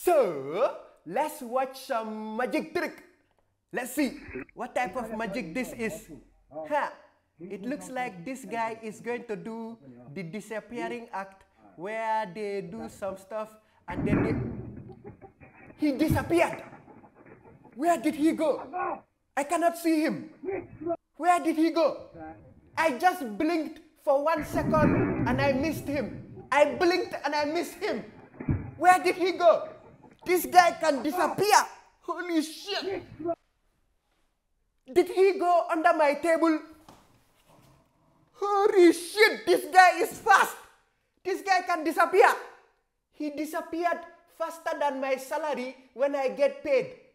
So, let's watch some magic trick. Let's see what type of magic this is. Ha! It looks like this guy is going to do the disappearing act where they do some stuff and then he disappeared. Where did he go? I cannot see him. Where did he go? I just blinked for 1 second and I missed him. I blinked and I missed him. Where did he go? This guy can disappear. Holy shit. Did he go under my table? Holy shit, this guy is fast. This guy can disappear. He disappeared faster than my salary when I get paid.